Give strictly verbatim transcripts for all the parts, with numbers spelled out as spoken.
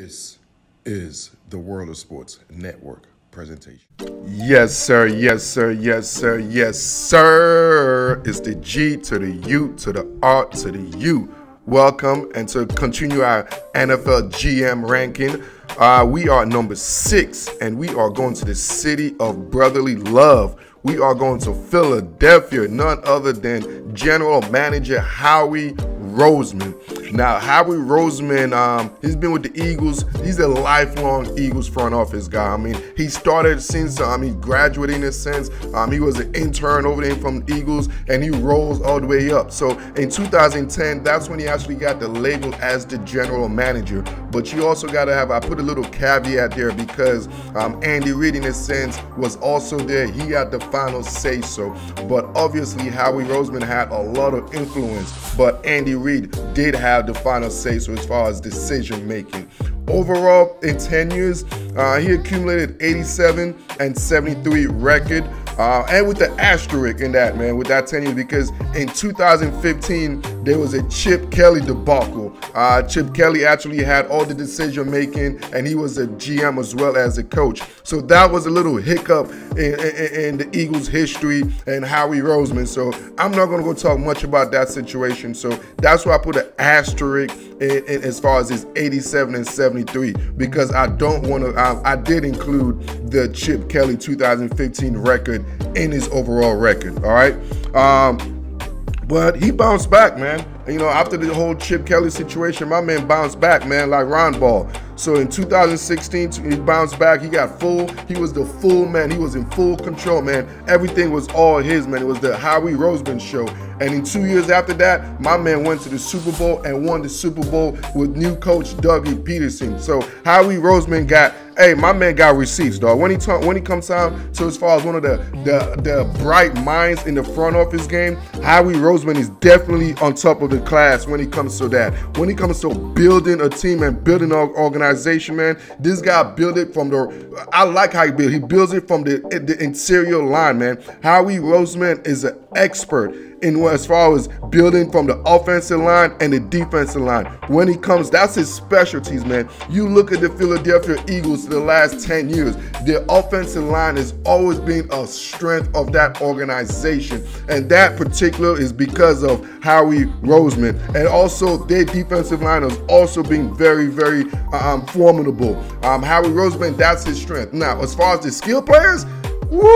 This is the World of Sports Network presentation. Yes, sir. Yes, sir. Yes, sir. Yes, sir. It's the G to the U to the R to the U. Welcome, and to continue our N F L G M ranking, uh, we are number six, and we are going to the city of brotherly love. We are going to Philadelphia, none other than General Manager Howie Roseman. Now, Howie Roseman, um, he's been with the Eagles. He's a lifelong Eagles front office guy. I mean, he started since, um, he graduated in a sense. Um, he was an intern over there from the Eagles, and he rose all the way up. So in two thousand ten, that's when he actually got the label as the general manager. But you also got to have, I put a little caveat there because um, Andy Reid, in a sense, was also there. He had the final say so, but obviously Howie Roseman had a lot of influence, but Andy Reid did have the final say so as far as decision making. Overall, in ten years, uh, he accumulated eighty-seven and seventy-three record, uh, and with the asterisk in that, man, with that ten years, because in two thousand fifteen there was a Chip Kelly debacle. Uh, Chip Kelly actually had all the decision making, and he was a G M as well as a coach. So that was a little hiccup in, in, in the Eagles' history and Howie Roseman. So I'm not going to go talk much about that situation. So that's why I put an asterisk in, in, as far as his eighty-seven and seventy-three, because I don't want to. I, I did include the Chip Kelly two thousand fifteen record in his overall record. All right. Um, But he bounced back, man. You know, after the whole Chip Kelly situation, my man bounced back, man, like Ron Ball. So in two thousand sixteen, he bounced back. He got full. He was the full man. He was in full control, man. Everything was all his, man. It was the Howie Roseman show. And in two years after that, my man went to the Super Bowl and won the Super Bowl with new coach Doug Peterson. So Howie Roseman got, hey, my man got receipts, dog. When he talk, when he comes down to as far as one of the, the the bright minds in the front office game, Howie Roseman is definitely on top of the class when it comes to that. When it comes to building a team and building an organization, man, this guy built it from the. I like how he built. He builds it from the the interior line, man. Howie Roseman is an expert in as far as building from the offensive line and the defensive line. When he comes, that's his specialties, man. You look at the Philadelphia Eagles the last ten years, their offensive line has always been a strength of that organization. And that particular is because of Howie Roseman. And also their defensive line has also been very, very um, formidable. Um, Howie Roseman, that's his strength. Now, as far as the skill players, woo,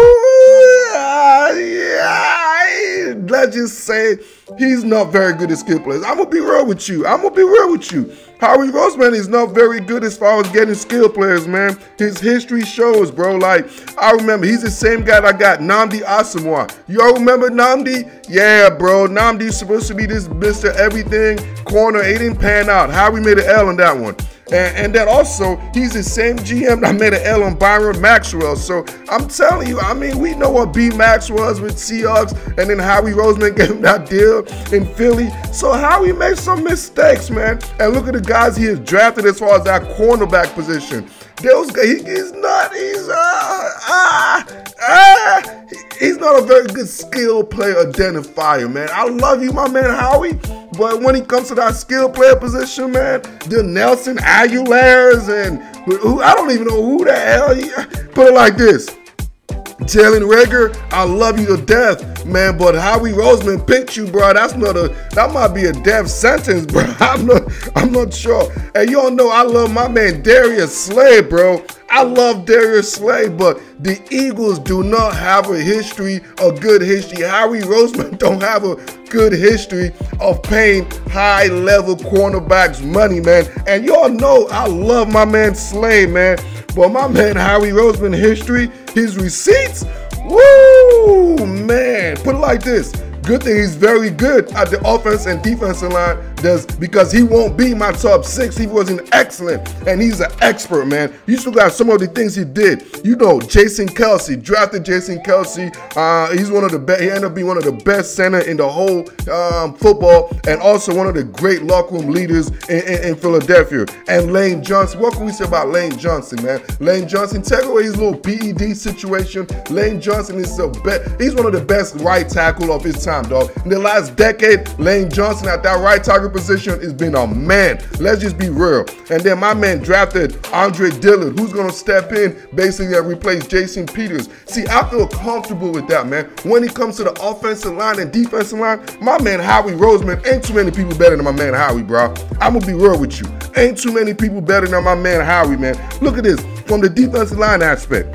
yeah, yeah, let's just say he's not very good at skill players. I'm going to be real with you. I'm going to be real with you. Howie Roseman is not very good as far as getting skill players, man. His history shows, bro. Like, I remember he's the same guy that got Nnamdi Asamoah. Y'all remember Nnamdi? Yeah, bro. Nnamdi's supposed to be this Mister Everything corner. It didn't pan out. Howie made an L on that one. And, and then also, he's the same G M that made an L on Byron Maxwell. So I'm telling you, I mean, we know what B. Max was with Seahawks, and then Howie Roseman gave him that deal in Philly. So Howie made some mistakes, man. And look at the guys he has drafted as far as that cornerback position. Those guys, he, he's not, he's, uh, ah, ah, he, he's not a very good skill player identifier, man. I love you, my man, Howie. But when it comes to that skill player position, man, the Nelson Aguilar's and who, I don't even know who the hell he, put it like this. Jalen Rager, I love you to death, man, but Howie Roseman picked you, bro. That's not a, that might be a death sentence, bro. I'm not, I'm not sure. And y'all know I love my man Darius Slay, bro. I love Darius Slay, but the Eagles do not have a history, a good history. Howie Roseman don't have a good history of paying high-level cornerbacks money, man. And y'all know I love my man Slay, man. But my man Howie Roseman history, his receipts, woo, man. Put it like this. Good thing he's very good at the offense and defensive line, does because he won't be my top six. He wasn't excellent, and he's an expert, man. You still got some of the things he did. You know, Jason Kelsey, drafted Jason Kelsey. Uh, he's one of the best. He ended up being one of the best center in the whole um, football, and also one of the great locker room leaders in, in, in Philadelphia. And Lane Johnson. What can we say about Lane Johnson, man? Lane Johnson, take away his little P E D situation. Lane Johnson is the best. He's one of the best right tackle of his time. Dog. In the last decade, Lane Johnson at that right tackle quarterback position has been a man. Let's just be real. And then my man drafted Andre Dillard, who's going to step in basically and replace Jason Peters. See, I feel comfortable with that, man. When it comes to the offensive line and defensive line, my man Howie Roseman, ain't too many people better than my man Howie, bro. I'm going to be real with you. Ain't too many people better than my man Howie, man. Look at this. From the defensive line aspect,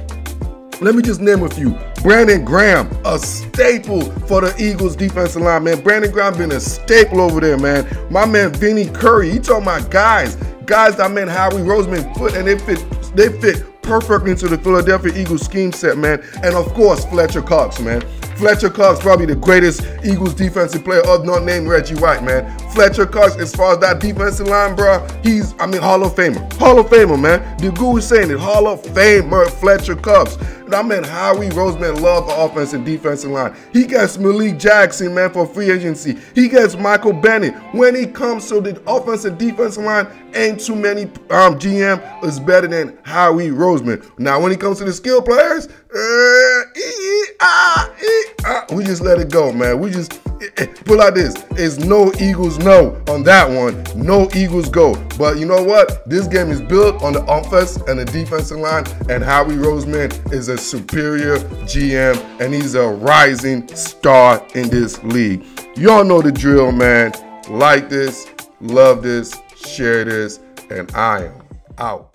let me just name a few. Brandon Graham, a staple for the Eagles defensive line, man. Brandon Graham been a staple over there, man. My man Vinnie Curry, he talking about guys. Guys that I meant Howie Roseman put, and they fit, they fit perfectly into the Philadelphia Eagles scheme set, man. And of course, Fletcher Cox, man. Fletcher Cox, probably the greatest Eagles defensive player of not named Reggie White, man. Fletcher Cox, as far as that defensive line, bro, he's, I mean, Hall of Famer. Hall of Famer, man. The guru is saying it. Hall of Famer, Fletcher Cox. I mean, Howie Roseman loves the offense and defensive line. He gets Malik Jackson, man, for free agency. He gets Michael Bennett. When he comes to the offense and defensive line, ain't too many um, G M is better than Howie Roseman. Now, when it comes to the skill players, uh, ee, ah, ee, ah, we just let it go, man. We just eh, eh, pull out this. It's no Eagles no on that one. No Eagles go. But you know what? This game is built on the offense and the defensive line, and Howie Roseman is a superior G M, and he's a rising star in this league. Y'all know the drill, man. Like this, love this, share this, and I am out.